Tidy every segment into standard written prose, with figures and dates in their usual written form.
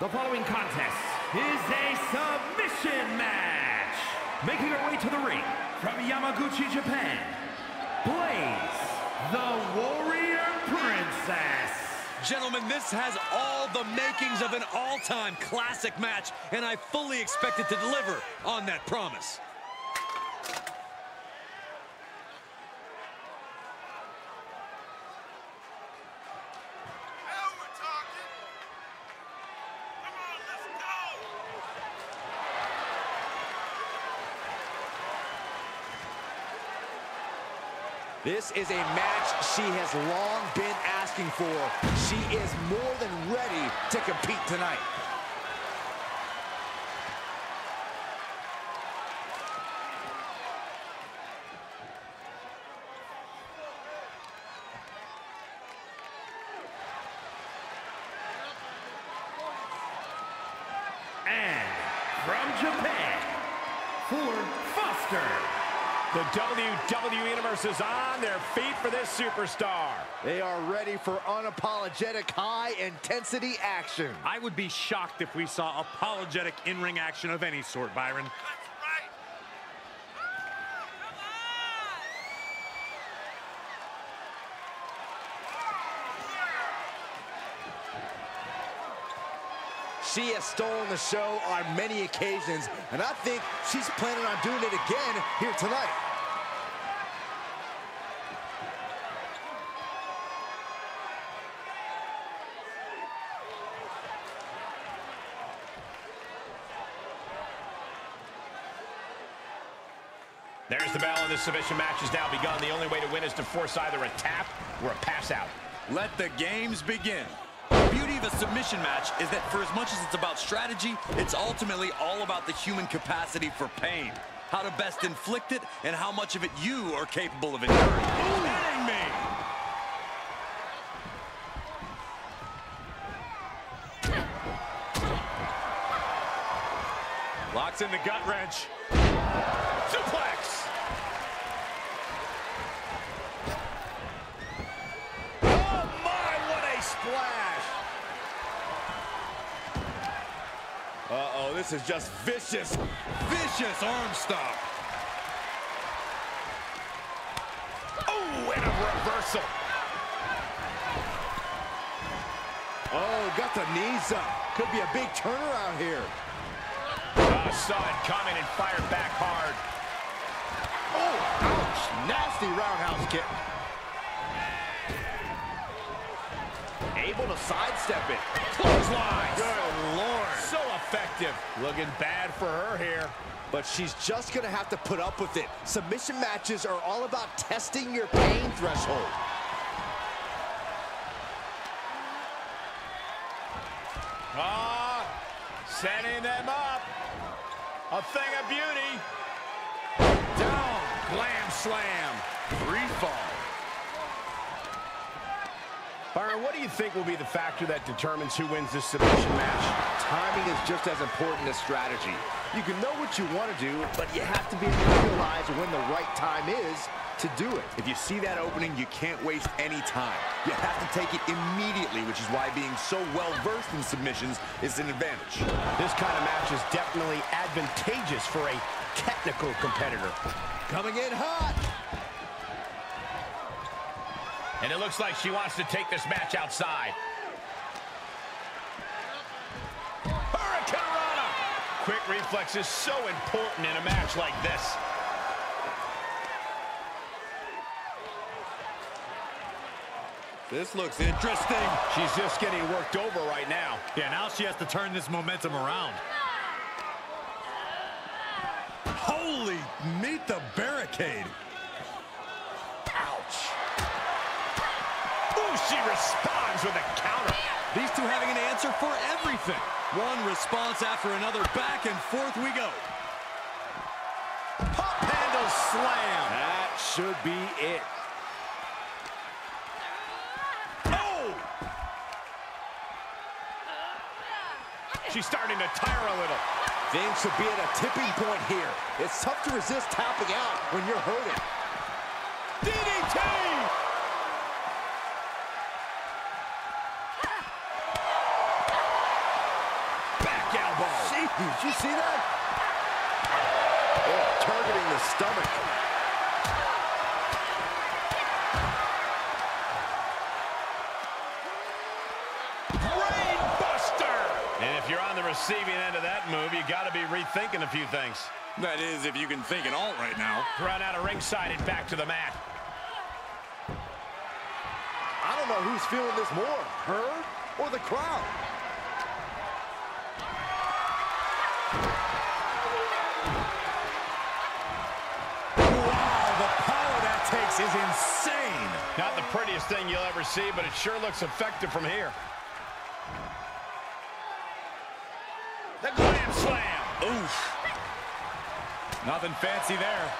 The following contest is a submission match. Making her way to the ring from Yamaguchi, Japan, Blaze the Warrior Princess. Gentlemen, this has all the makings of an all-time classic match, and I fully expect it to deliver on that promise. This is a match she has long been asking for. She is more than ready to compete tonight. And from Japan, Ford Foster. The WWE Universe is on their feet for this superstar. They are ready for unapologetic, high-intensity action. I would be shocked if we saw apologetic in-ring action of any sort, Byron. She has stolen the show on many occasions, and I think she's planning on doing it again here tonight. There's the bell, and this submission match has now begun. The only way to win is to force either a tap or a pass out. Let the games begin. The beauty of a submission match is that for as much as it's about strategy, it's ultimately all about the human capacity for pain, how to best inflict it, and how much of it you are capable of enduring. Ooh. Hitting me! Locks in the gut wrench. Suplex! Oh my, what a splash! Uh-oh, this is just vicious. Vicious arm stop. Oh, and a reversal. Oh, got the knees up. Could be a big turnaround here. Oh, saw it coming and fired back hard. Oh, ouch. Nasty roundhouse kick. Able to sidestep it. Clothesline. Good Lord. So effective. Looking bad for her here. But she's just going to have to put up with it. Submission matches are all about testing your pain threshold. Ah, setting them up. A thing of beauty. Down. Glam slam. Free fall. Byron, what do you think will be the factor that determines who wins this submission match? Timing is just as important as strategy. You can know what you want to do, but you have to be able to realize when the right time is to do it. If you see that opening, you can't waste any time. You have to take it immediately, which is why being so well-versed in submissions is an advantage. This kind of match is definitely advantageous for a technical competitor. Coming in hot! And it looks like she wants to take this match outside. Hurricanrana! Quick reflex is so important in a match like this. This looks interesting. She's just getting worked over right now. Yeah, now she has to turn this momentum around. Holy, meet the barricade. She responds with a counter. These two having an answer for everything. One response after another. Back and forth we go. Pop handle slam. That should be it. Oh! She's starting to tire a little. Things should be at a tipping point here. It's tough to resist tapping out when you're hurting. DDT! Did you see that? Oh, targeting the stomach. Brainbuster! And if you're on the receiving end of that move, you got to be rethinking a few things. That is, if you can think at all right now. Run out of ringside and back to the mat. I don't know who's feeling this more, her or the crowd. Wow, the power that takes is insane. Not the prettiest thing you'll ever see, but it sure looks effective from here. The glam slam. Oof. Nothing fancy there.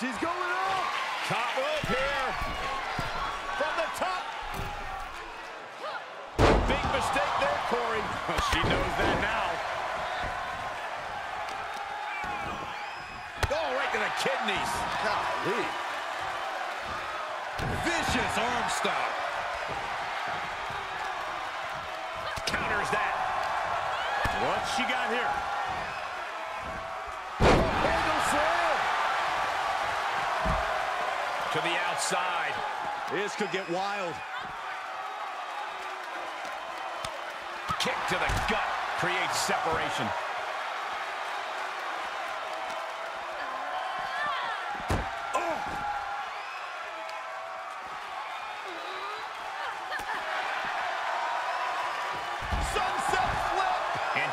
She's going up. Top rope here. From the top. Big mistake there, Corey. She knows that now. Oh, right to the kidneys. Golly. Vicious arm stop. Counters that. What's she got here? Handle slam! To the outside. This could get wild. Kick to the gut. Creates separation.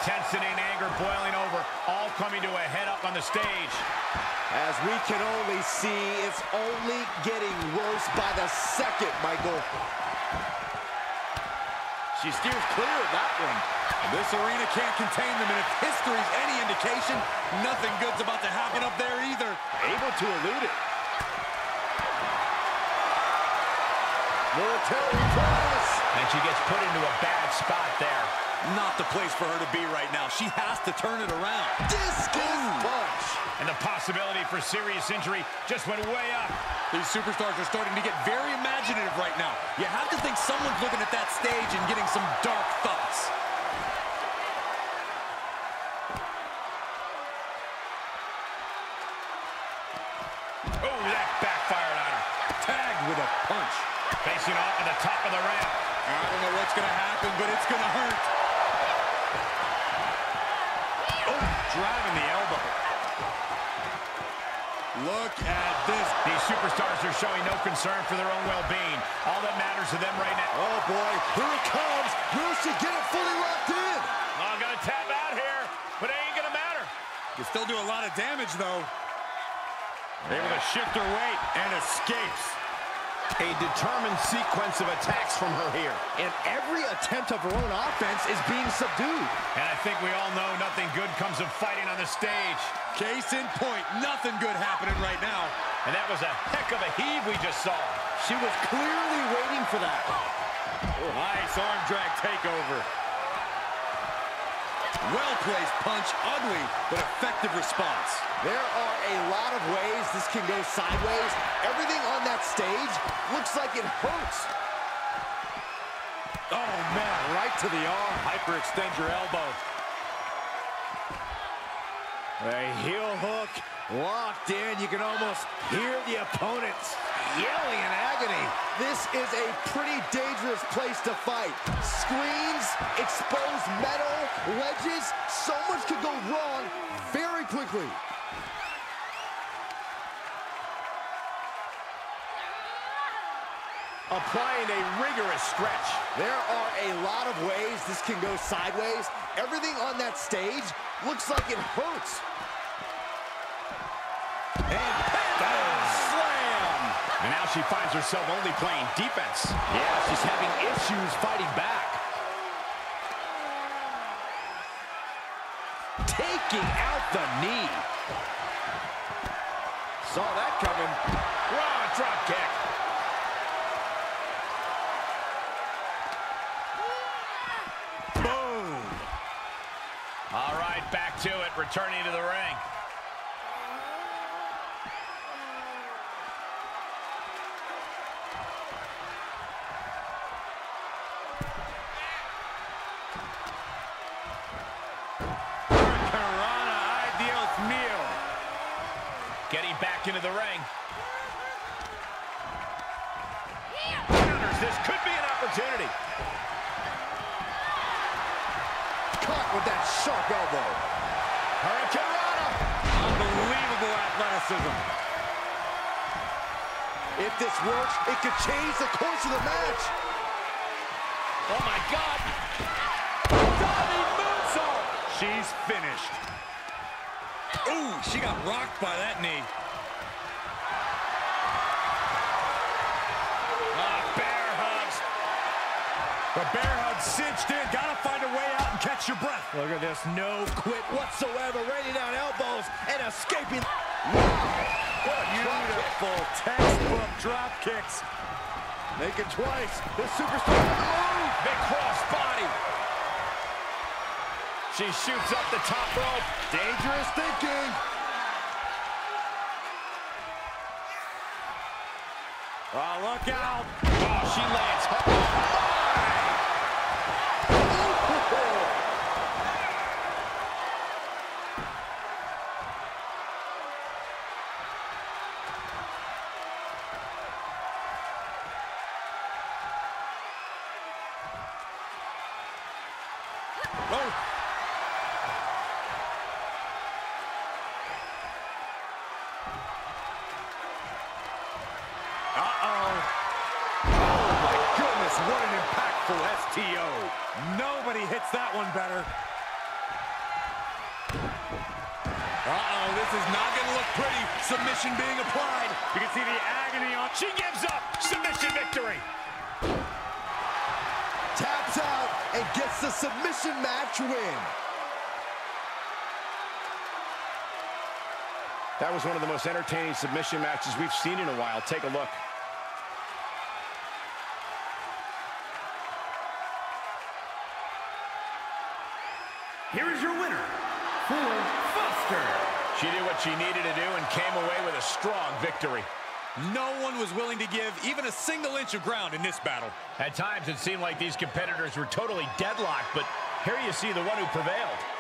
Intensity and anger boiling over, all coming to a head up on the stage. As we can only see, it's only getting worse by the second, Michael. She steers clear of that one. This arena can't contain them, and if history's any indication, nothing good's about to happen up there either. Able to elude it. And she gets put into a bad spot there. Not the place for her to be right now. She has to turn it around. Discus punch. And the possibility for serious injury just went way up. These superstars are starting to get very imaginative right now. You have to think someone's looking at that stage and getting some dark thoughts. Oh, that backfired on her. Tagged with a punch. Facing off at the top of the ramp. I don't know what's going to happen, but it's going to hurt. Driving the elbow. Look at this. These superstars are showing no concern for their own well-being. All that matters to them right now. Oh, boy. Here it comes. Will she get it fully locked in? Not going to tap out here, but it ain't going to matter. They still do a lot of damage, though. Able to shift her weight and escapes. A determined sequence of attacks from her here. And every attempt of her own offense is being subdued. And I think we all know nothing good comes of fighting on the stage. Case in point, nothing good happening right now. And that was a heck of a heave we just saw. She was clearly waiting for that. Oh, nice arm drag takeover. Well-placed punch, ugly, but effective response. There are a lot of ways this can go sideways. Everything on that stage looks like it hurts. Oh, man, right to the arm. Hyperextend your elbow. A heel hook locked in. You can almost hear the opponents yelling in agony. This is a pretty dangerous place to fight. Screens, exposed metal, ledges. So much could go wrong very quickly. Applying a rigorous stretch. There are a lot of ways this can go sideways. Everything on that stage looks like it hurts. And now she finds herself only playing defense. Yeah, she's having issues fighting back. Taking out the knee. Saw that coming. Raw drop kick. Boom. All right, back to it, returning to the ring. back into the ring. Counters. This could be an opportunity. Caught with that sharp elbow. Hurricanrana. Unbelievable athleticism. If this works, it could change the course of the match. Oh my God. Diving moonsault. She's finished. Ooh, she got rocked by that knee. Bear hugs. The bear hug cinched in. Gotta find a way out and catch your breath. Look at this. No quit whatsoever. Raining down elbows and escaping. Wow. What a beautiful textbook drop kicks. Make it twice. This superstar. Oh, big cross body. She shoots up the top rope. Dangerous thinking. Oh, look out. Oh, she lands. Oh, oh. What an impactful STO. Nobody hits that one better. Uh-oh, this is not going to look pretty. Submission being applied. You can see the agony on. She gives up. Submission victory. Taps out and gets the submission match win. That was one of the most entertaining submission matches we've seen in a while. Take a look. Here is your winner, Ford Foster. She did what she needed to do and came away with a strong victory. No one was willing to give even a single inch of ground in this battle. At times, it seemed like these competitors were totally deadlocked, but here you see the one who prevailed.